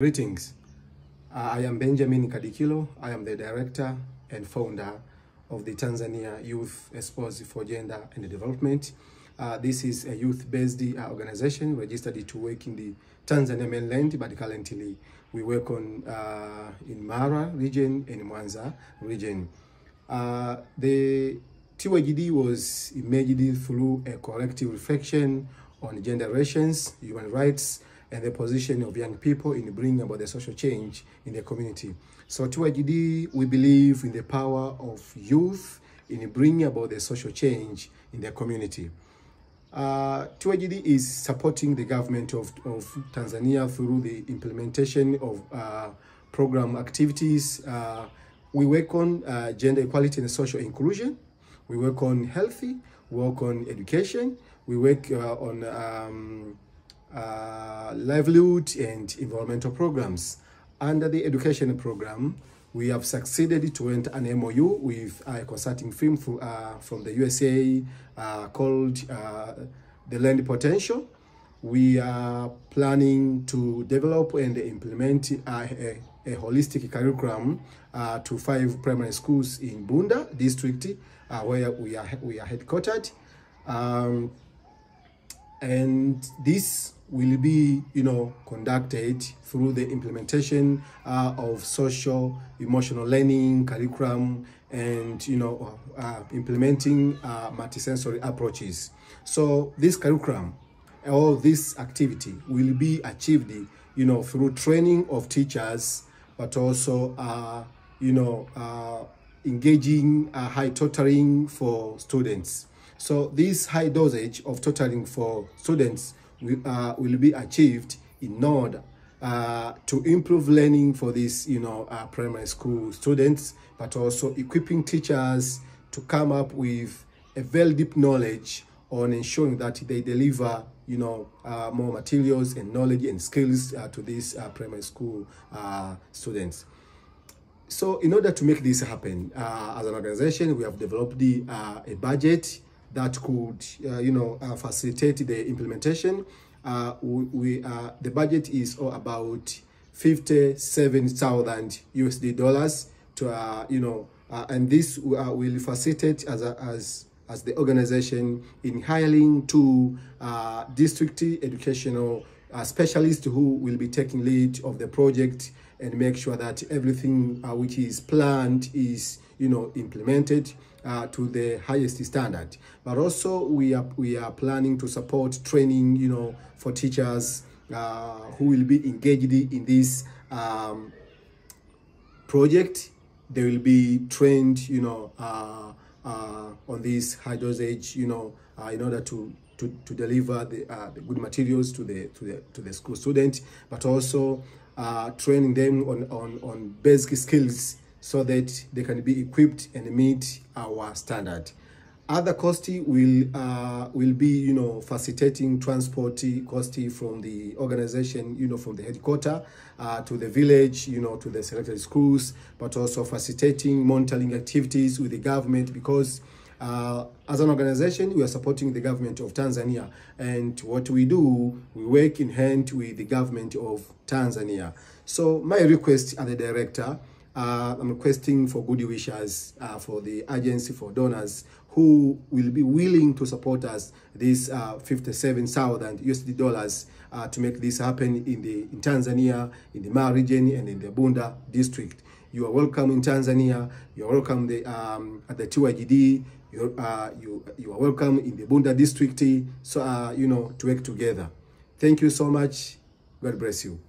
Greetings, I am Benjamin Kadikilo. I am the director and founder of the Tanzania Youth Espouse for Gender and Development. This is a youth-based organization registered to work in the Tanzania mainland, but currently we work on in Mara region and Mwanza region. The TYGD was emerged through a collective reflection on gender relations, human rights, and the position of young people in bringing about the social change in the community. So TYGD, we believe in the power of youth in bringing about the social change in the community. TYGD is supporting the government of Tanzania through the implementation of program activities. We work on gender equality and social inclusion. We work on healthy, we work on education, we work on livelihood and environmental programs. Under the education program, we have succeeded to enter an MOU with a consulting firm from the USA called the Learned Potential. We are planning to develop and implement a holistic curriculum to 5 primary schools in Bunda district, where we are headquartered, and this will be, conducted through the implementation of social emotional learning curriculum and, implementing multisensory approaches. So this curriculum, all this activity will be achieved, through training of teachers, but also, engaging high tutoring for students. So this high dosage of tutoring for students will be achieved in order to improve learning for these, primary school students, but also equipping teachers to come up with a very deep knowledge on ensuring that they deliver, more materials and knowledge and skills to these primary school students. So in order to make this happen, as an organization, we have developed a budget that could, facilitate the implementation. The budget is about $57,000 to, and this will facilitate as the organization in hiring 2 district educational specialists who will be taking lead of the project and make sure that everything which is planned is, implemented to the highest standard. But also we are planning to support training, for teachers who will be engaged in this project. They will be trained, on this high dosage, in order to deliver the good materials to the school student, but also training them on basic skills so that they can be equipped and meet our standard. Other costs will be, facilitating transport costs from the organization, from the headquarters to the village, to the selected schools, but also facilitating monitoring activities with the government, because as an organization, we are supporting the government of Tanzania, and what we do, we work in hand with the government of Tanzania. So my request as the director, I'm requesting for good wishes for the agency, for donors who will be willing to support us this $57,000 to make this happen in Tanzania, in the Mara region and in the Bunda district. You are welcome in Tanzania. You are welcome at the TYGD. You are welcome in the Bunda district. So to work together. Thank you so much. God bless you.